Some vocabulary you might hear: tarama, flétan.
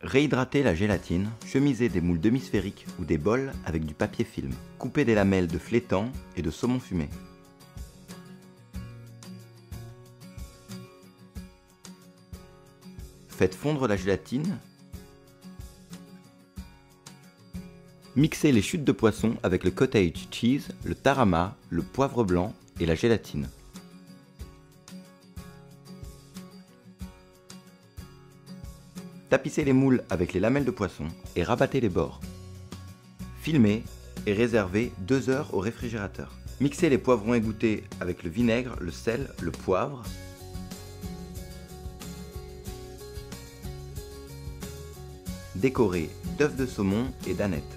Réhydrater la gélatine, chemiser des moules demi-sphériques ou des bols avec du papier film. Couper des lamelles de flétan et de saumon fumé. Faites fondre la gélatine. Mixez les chutes de poisson avec le cottage cheese, le tarama, le poivre blanc et la gélatine. Tapissez les moules avec les lamelles de poisson et rabattez les bords. Filmez et réservez 2 heures au réfrigérateur. Mixez les poivrons égouttés avec le vinaigre, le sel, le poivre. Décorez d'œufs de saumon et d'aneth.